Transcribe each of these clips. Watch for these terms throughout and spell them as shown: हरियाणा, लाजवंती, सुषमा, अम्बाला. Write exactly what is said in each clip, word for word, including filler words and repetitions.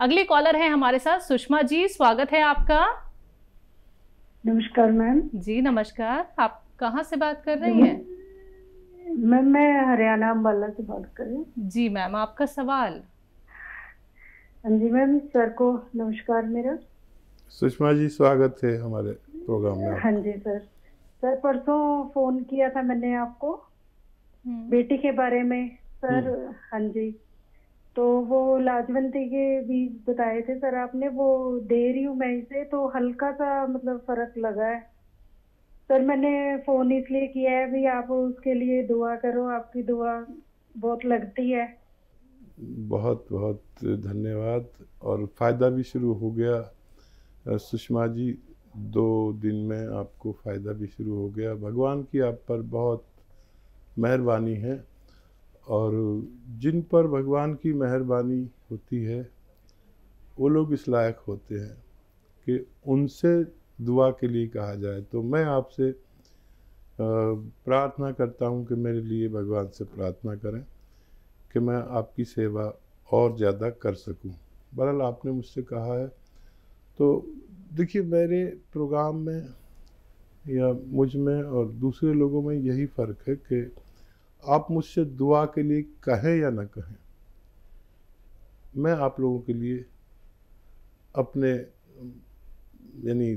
अगले कॉलर है हमारे साथ सुषमा जी, स्वागत है आपका। नमस्कार मैम जी। नमस्कार, आप कहाँ से बात कर रही हैं? मैम मैं हरियाणा अम्बाला से बात कर रही हूँ। जी मैम, आपका सवाल। जी मैम, सर को नमस्कार मेरा। सुषमा जी स्वागत है हमारे प्रोग्राम में। हाँ जी सर, सर परसों फोन किया था मैंने आपको बेटी के बारे में सर। हाँ जी, तो वो लाजवंती के बीज बताए थे सर आपने, वो दे रही हूँ मैं इसे, तो हल्का सा मतलब फर्क लगा है सर। मैंने फोन इसलिए किया है भी, आप उसके लिए दुआ करो, आपकी दुआ बहुत लगती है। बहुत बहुत धन्यवाद। और फ़ायदा भी शुरू हो गया सुषमा जी, दो दिन में आपको फ़ायदा भी शुरू हो गया। भगवान की आप पर बहुत मेहरबानी है, और जिन पर भगवान की मेहरबानी होती है वो लोग इस लायक होते हैं कि उनसे दुआ के लिए कहा जाए। तो मैं आपसे प्रार्थना करता हूं कि मेरे लिए भगवान से प्रार्थना करें कि मैं आपकी सेवा और ज़्यादा कर सकूं। बहरहाल आपने मुझसे कहा है, तो देखिए मेरे प्रोग्राम में या मुझ में और दूसरे लोगों में यही फ़र्क है कि आप मुझसे दुआ के लिए कहें या ना कहें, मैं आप लोगों के लिए अपने यानी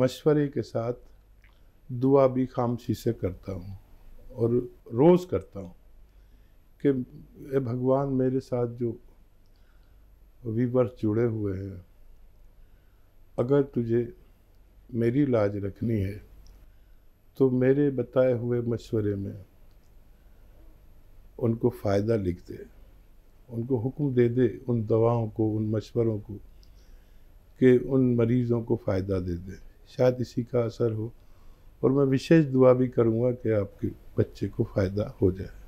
मशवरे के साथ दुआ भी खामोशी से करता हूँ और रोज़ करता हूँ कि भगवान मेरे साथ जो व्यूअर्स जुड़े हुए हैं, अगर तुझे मेरी लाज रखनी है तो मेरे बताए हुए मशवरे में उनको फ़ायदा लिख दे, उनको हुक्म दे दे उन दवाओं को, उन मशवरों को, कि उन मरीज़ों को फ़ायदा दे दे। शायद इसी का असर हो, और मैं विशेष दुआ भी करूँगा कि आपके बच्चे को फ़ायदा हो जाए।